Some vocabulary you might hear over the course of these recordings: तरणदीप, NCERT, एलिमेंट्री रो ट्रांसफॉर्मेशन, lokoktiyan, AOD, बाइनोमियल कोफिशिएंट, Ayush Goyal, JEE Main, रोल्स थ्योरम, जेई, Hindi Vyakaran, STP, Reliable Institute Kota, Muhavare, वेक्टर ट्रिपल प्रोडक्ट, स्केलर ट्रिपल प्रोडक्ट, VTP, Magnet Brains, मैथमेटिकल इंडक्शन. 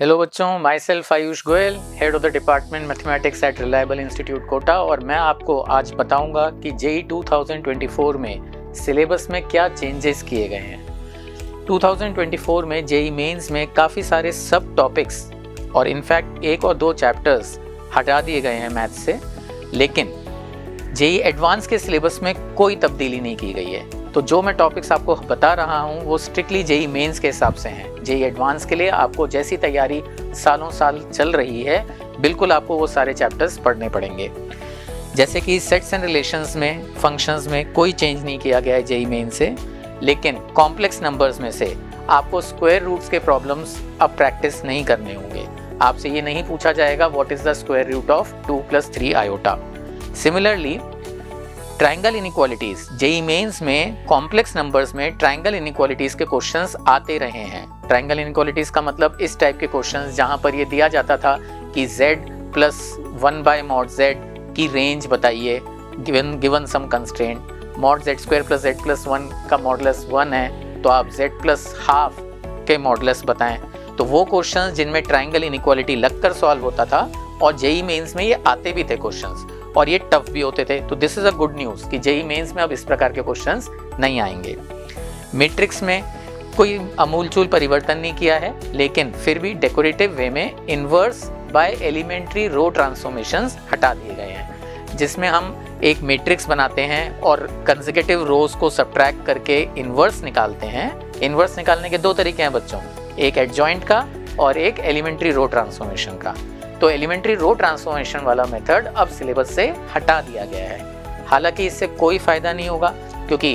Hello बच्चों, myself Ayush Goyal, head of the department mathematics at reliable institute Kota. और मैं आपको आज बताऊंगा कि जेई 2024 में सिलेबस में क्या चेंजेस किए गए हैं। 2024 में जेई मेंस में काफ़ी सारे सब टॉपिक्स और इनफैक्ट एक और दो चैप्टर्स हटा दिए गए हैं मैथ्स से, लेकिन जेई एडवांस के सिलेबस में कोई तब्दीली नहीं की गई है। तो जो मैं टॉपिक्स आपको बता रहा हूँ वो स्ट्रिक्टली जेई मेंस के हिसाब से हैं। जेई एडवांस के लिए आपको जैसी तैयारी सालों साल चल रही है, बिल्कुल आपको वो सारे चैप्टर्स पढ़ने पड़ेंगे। जैसे कि सेट्स एंड रिलेशंस में, फंक्शंस में कोई चेंज नहीं किया गया है जेई मेन से, लेकिन कॉम्प्लेक्स नंबर्स में से आपको स्क्वायर रूट्स के प्रॉब्लम्स अब प्रैक्टिस नहीं करने होंगे। आपसे ये नहीं पूछा जाएगा what is the square root of 2+3 iota. Similarly triangle inequalities, जेई Mains में कॉम्प्लेक्स नंबर्स में ट्रायंगल इनइक्वालिटीज़ के क्वेश्चंस आते रहे हैं। ट्रायंगल इनइक्वालिटीज़ का मतलब इस टाइप के क्वेश्चंस जहां पर ये दिया जाता था कि z + 1/mod z की रेंज बताइए given some constraint, mod z² + z + 1 का मॉडुलस 1 है तो आप z + ½ के मॉडुलस बताएं। तो वो क्वेश्चंस जिनमें ट्रायंगल इनइक्वालिटी लगकर सॉल्व होता था, और जेई मेंस में ये आते भी थे क्वेश्चंस और ये टफ भी होते थे। तो this is a good news कि जेई मेंस में अब इस प्रकार के क्वेश्चंस नहीं आएंगे। मैट्रिक्स में कोई अमूलचूल परिवर्तन नहीं किया है, लेकिन फिर भी डेकोरेटिव वे में inverse by elementary row transformations हटा दिए गए हैं, जिसमें हम एक मैट्रिक्स बनाते हैं और कंसेक्यूटिव रोज को सब्ट्रैक्ट करके इन्वर्स निकालते हैं। इन्वर्स निकालने के दो तरीके हैं बच्चों, एक एडजॉइंट का और एक एलिमेंट्री रो ट्रांसफॉर्मेशन का। तो एलिमेंट्री रो ट्रांसफॉर्मेशन वाला मेथड अब सिलेबस से हटा दिया गया है। हालांकि इससे कोई फ़ायदा नहीं होगा, क्योंकि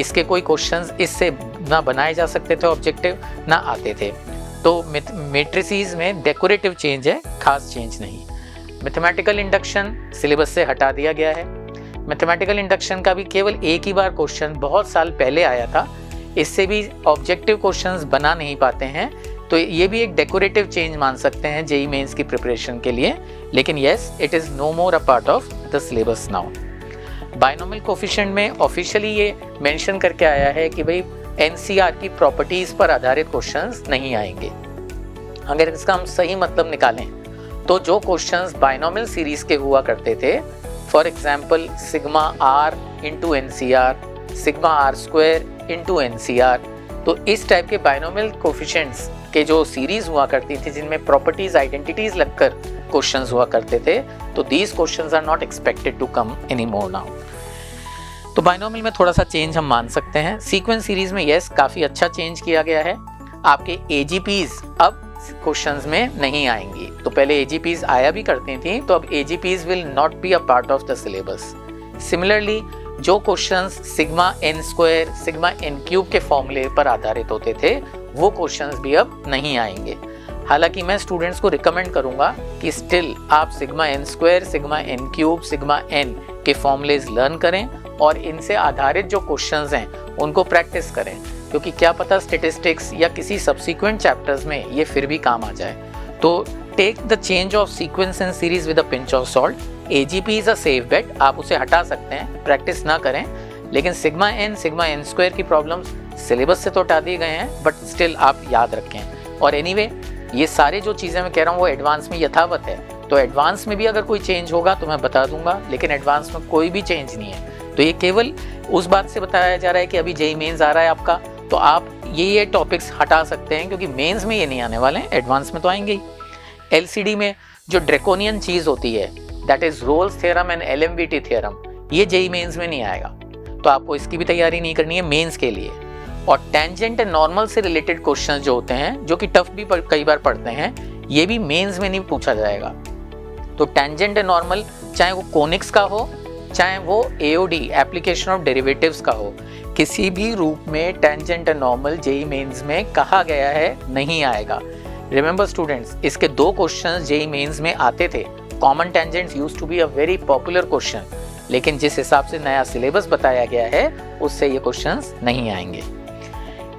इसके कोई क्वेश्चंस इससे ना बनाए जा सकते थे, ऑब्जेक्टिव ना आते थे। तो मैट्रिसेस में डेकोरेटिव चेंज है, खास चेंज नहीं। मैथमेटिकल इंडक्शन सिलेबस से हटा दिया गया है। मैथमेटिकल इंडक्शन का भी केवल एक ही बार क्वेश्चन बहुत साल पहले आया था, इससे भी ऑब्जेक्टिव क्वेश्चंस बना नहीं पाते हैं। तो ये भी एक डेकोरेटिव चेंज मान सकते हैं जेई मेंस की प्रिपरेशन के लिए, लेकिन yes, it is no more a part of the syllabus now. बाइनोमियल कोफिशिएंट में ऑफिशियली ये मेंशन करके आया है कि भाई एनसीआर की प्रॉपर्टीज़ पर आधारित क्वेश्चंस नहीं आएंगे। अगर इसका हम सही मतलब निकालें तो जो क्वेश्चंस बाइनोमियल सीरीज़ के हुआ करते थे, for example σR × NCR, σR² × NCR, तो इस टाइप के बाइनोमियल कोफिशिएंट्स के जो सीरीज़ हुआ करती थी जिनमें प्रॉपर्टीज़ आइडेंटिटीज़ लगकर क्वेश्चंस हुआ करते थे, तो these questions are not expected to come any more now. तो बाइनोमियल में थोड़ा सा चेंज हम मान सकते हैं। सीक्वेंस सीरीज़ में येस, काफ़ी अच्छा चेंज किया गया है। आपके एजीपीज़ अब क्वेश्चंस में नहीं आएंगी। तो पहले एजीपीज़ आया भी करती थी, तो अब AGPs will not be a part of the syllabus. Similarly जो क्वेश्चंस σN², σN³ के फॉर्मूले पर आधारित होते थे, वो क्वेश्चंस भी अब नहीं आएंगे। हालांकि मैं स्टूडेंट्स को रिकमेंड करूंगा कि स्टिल आप σN², σN³ σN के फॉर्मूलेज लर्न करें और इनसे आधारित जो क्वेश्चंस हैं उनको प्रैक्टिस करें, क्योंकि क्या पता स्टेटिस्टिक्स या किसी सब्सिक्वेंट चैप्टर्स में ये फिर भी काम आ जाए। तो take the change of sequence and series with a pinch of salt. AGP is a safe bet, आप उसे हटा सकते हैं, प्रैक्टिस ना करें। लेकिन σN, σN² की प्रॉब्लम्स सिलेबस से तो हटा दिए गए हैं, बट स्टिल आप याद रखें। और एनीवे ये सारे जो चीज़ें मैं कह रहा हूँ वो एडवांस में यथावत है। तो एडवांस में भी अगर कोई चेंज होगा तो मैं बता दूंगा, लेकिन एडवांस में कोई भी चेंज नहीं है। तो ये केवल उस बात से बताया जा रहा है कि अभी जेई मेंस आ रहा है आपका, तो आप ये टॉपिक्स हटा सकते हैं, क्योंकि मेंस में ये नहीं आने वाले हैं, एडवांस में तो आएंगे ही। LCD में जो ड्रैकोनियन चीज़ होती है, that is रोल्स थ्योरम and LMBT theorem, ये जेई मेंस में नहीं आएगा, तो आपको इसकी भी तैयारी नहीं करनी है मेंस के लिए। और टेंजेंट एंड नॉर्मल से रिलेटेड क्वेश्चंस जो होते हैं, जो कि टफ भी कई बार पढ़ते हैं, ये भी मेंस में नहीं पूछा जाएगा। तो टेंजेंट एंड नॉर्मल, चाहे वो कोनिक्स का हो, चाहे वो AOD एप्लीकेशन ऑफ डेरिवेटिव्स का हो, किसी भी रूप में tangent and normal जेई Mains में कहा गया है नहीं आएगा। रिमेंबर स्टूडेंट्स, इसके दो क्वेश्चंस जेई मेंस में आते थे। Common tangents used to be a very popular question, लेकिन जिस हिसाब से नया सिलेबस बताया गया है उससे ये क्वेश्चंस नहीं आएंगे।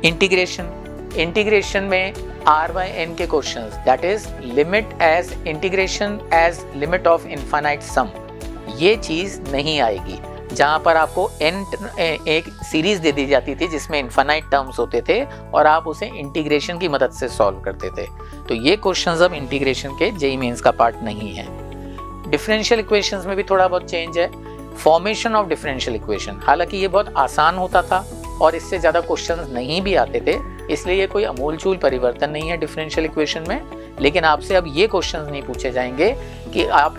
इंटीग्रेशन में R/N के questions, that is integration as limit of infinite sum, ये चीज़ नहीं आएगी। जहाँ पर आपको n एक सीरीज़ दे दी जाती थी जिसमें इन्फाइनाइट टर्म्स होते थे और आप उसे इंटीग्रेशन की मदद से सॉल्व करते थे। तो ये क्वेश्चंस अब इंटीग्रेशन के जेईई मेंस का पार्ट नहीं है। डिफरेंशियल इक्वेशंस में भी थोड़ा बहुत चेंज है। फॉर्मेशन ऑफ डिफरेंशियल इक्वेशन, हालांकि ये बहुत आसान होता था और इससे ज़्यादा क्वेश्चंस नहीं भी आते थे, इसलिए कोई अमूलचूल परिवर्तन नहीं है डिफरेंशियल इक्वेशन में। लेकिन आपसे अब ये क्वेश्चंस नहीं पूछे जाएंगे कि आप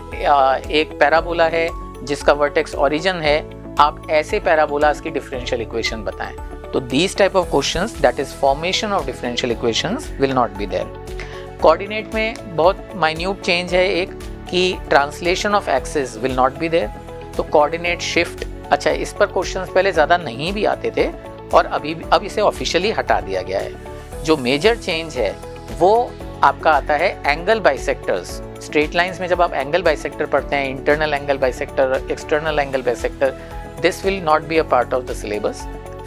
एक पैराबोला है जिसका वर्टेक्स ओरिजिन है, आप ऐसे पैराबोलास की डिफरेंशियल इक्वेशन बताएं। तो these type of questions, that is formation of differential equations, will not be there. Coordinate में बहुत माइन्यूट चेंज है एक कि translation of axis will not be there. तो कोऑर्डिनेट शिफ्ट, अच्छा इस पर क्वेश्चंस पहले ज़्यादा नहीं भी आते थे और अब इसे ऑफिशियली हटा दिया गया है। जो मेजर चेंज है वो आपका आता है एंगल बाइसेक्टर्स। स्ट्रेट लाइंस में जब आप एंगल बाइसेक्टर पढ़ते हैं, internal angle bisector, external angle bisector, this will not be a part of the syllabus.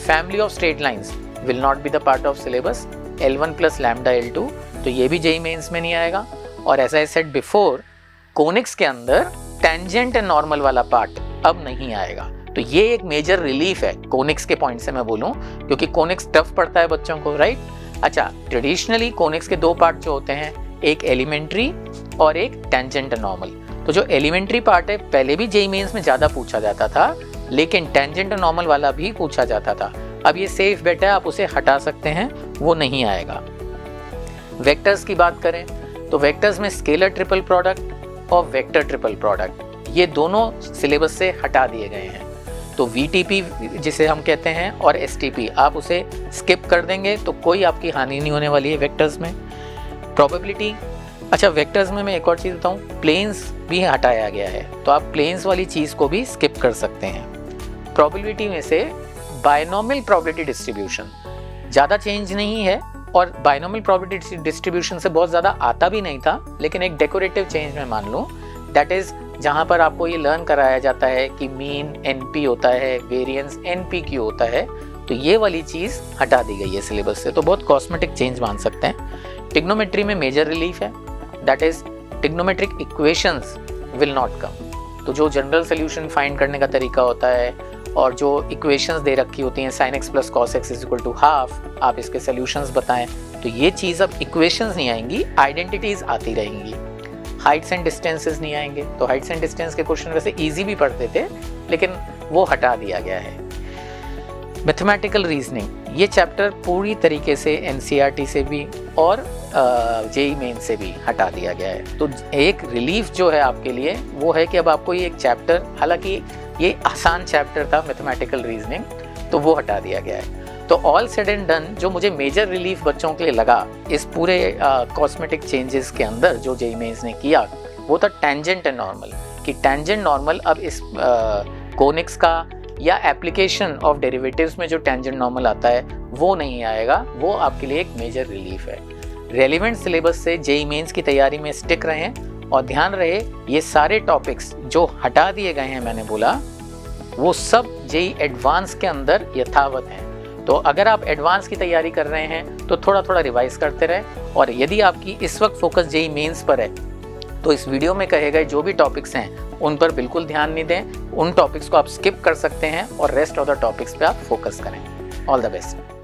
Family of straight lines will not be the part of syllabus. L1 plus lambda L2, तो ये भी JEE Mains में नहीं आएगा। और as I said before, conics के अंदर tangent and normal वाला पार्ट अब नहीं आएगा। तो ये एक मेजर रिलीफ है कोनिक्स के पॉइंट से मैं बोलूं, क्योंकि कोनिक्स टफ पड़ता है बच्चों को, राइट। अच्छा, ट्रेडिशनली कोनिक्स के दो पार्ट जो होते हैं, एक एलिमेंट्री और एक टेंजेंट नॉर्मल। तो जो एलिमेंट्री पार्ट है पहले भी जेईई मेंस में ज़्यादा पूछा जाता था, लेकिन टेंजेंट नॉर्मल वाला भी पूछा जाता था। अब ये सेफ बेट है, आप उसे हटा सकते हैं, वो नहीं आएगा। वेक्टर्स की बात करें तो वेक्टर्स में स्केलर ट्रिपल प्रोडक्ट और वेक्टर ट्रिपल प्रोडक्ट, ये दोनों सिलेबस से हटा दिए गए हैं। तो VTP जिसे हम कहते हैं और STP, आप उसे स्किप कर देंगे तो कोई आपकी हानि नहीं होने वाली है वेक्टर्स में। प्रोबेबिलिटी, अच्छा वेक्टर्स में मैं एक और चीज़ बताऊं, प्लेन्स भी हटाया गया है, तो आप प्लेन्स वाली चीज़ को भी स्किप कर सकते हैं। प्रोबेबिलिटी में से बायनॉमियल प्रोबेबिलिटी डिस्ट्रीब्यूशन, ज़्यादा चेंज नहीं है और बायनॉमियल प्रोबेबिलिटी डिस्ट्रीब्यूशन से बहुत ज़्यादा आता भी नहीं था, लेकिन एक डेकोरेटिव चेंज मैं मान लूँ, दैट इज़ जहाँ पर आपको ये लर्न कराया जाता है कि मीन NP होता है, वेरिएंस NPQ होता है, तो ये वाली चीज़ हटा दी गई है सिलेबस से। तो बहुत कॉस्मेटिक चेंज मान सकते हैं। ट्रिग्नोमेट्री में मेजर रिलीफ है, that is trigonometric equations will not come. तो जो जनरल सोल्यूशन फाइंड करने का तरीका होता है और जो इक्वेशंस दे रखी होती हैं, sine x plus cos x is equal to half, आप इसके सोल्यूशंस बताएं, तो ये चीज़ अब इक्वेशंस नहीं आएंगी, आइडेंटिटीज़ आती रहेंगी। हाइट्स एंड डिस्टेंसेस नहीं आएंगे, तो हाइट्स एंड डिस्टेंस के क्वेश्चन वैसे इजी भी पढ़ते थे, लेकिन वो हटा दिया गया है। मैथमेटिकल रीजनिंग, ये चैप्टर पूरी तरीके से NCERT से भी और जेईई मेन से भी हटा दिया गया है। तो एक रिलीफ जो है आपके लिए वो है कि अब आपको ये एक चैप्टर, हालांकि ये आसान चैप्टर था मैथमेटिकल रीजनिंग, तो वो हटा दिया गया है। तो ऑल सेड एंड डन जो मुझे मेजर रिलीफ बच्चों के लिए लगा इस पूरे कॉस्मेटिक चेंजेस के अंदर जो जेईई मेंस ने किया, वो था टेंजेंट एंड नॉर्मल, कि टेंजेंट नॉर्मल अब इस कोनिक्स का या एप्लीकेशन ऑफ डेरिवेटिव्स में जो टेंजेंट नॉर्मल आता है वो नहीं आएगा। वो आपके लिए एक मेजर रिलीफ है। रेलिवेंट सिलेबस से जेईई मेंस की तैयारी में स्टिक रहें, और ध्यान रहे ये सारे टॉपिक्स जो हटा दिए गए हैं मैंने बोला, वो सब जेईई एडवांस के अंदर यथावत हैं। तो अगर आप एडवांस की तैयारी कर रहे हैं तो थोड़ा थोड़ा रिवाइज करते रहें, और यदि आपकी इस वक्त फोकस जेईई मेंस पर है तो इस वीडियो में कहे गए जो भी टॉपिक्स हैं उन पर बिल्कुल ध्यान नहीं दें, उन टॉपिक्स को आप स्किप कर सकते हैं और रेस्ट ऑफ द टॉपिक्स पे आप फोकस करें। All the best.